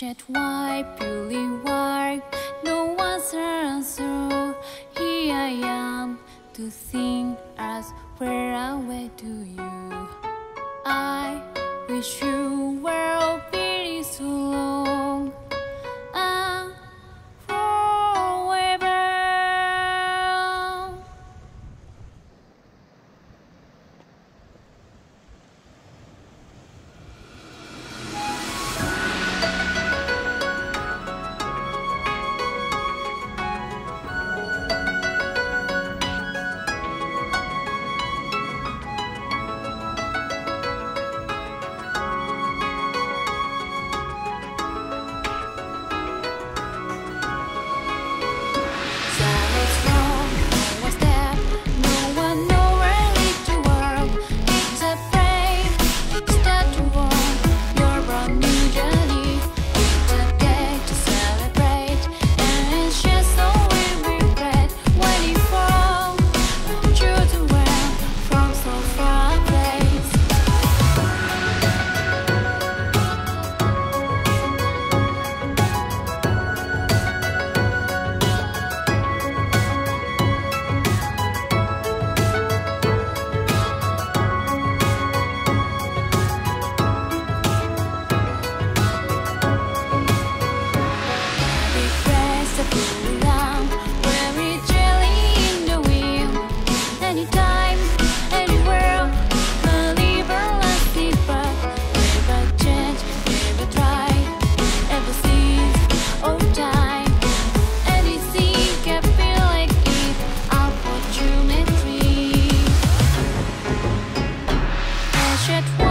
Jet wipe, really wipe, no one's answer. Here I am to think as where I went to you. I wish you were been so long and forever. Shit.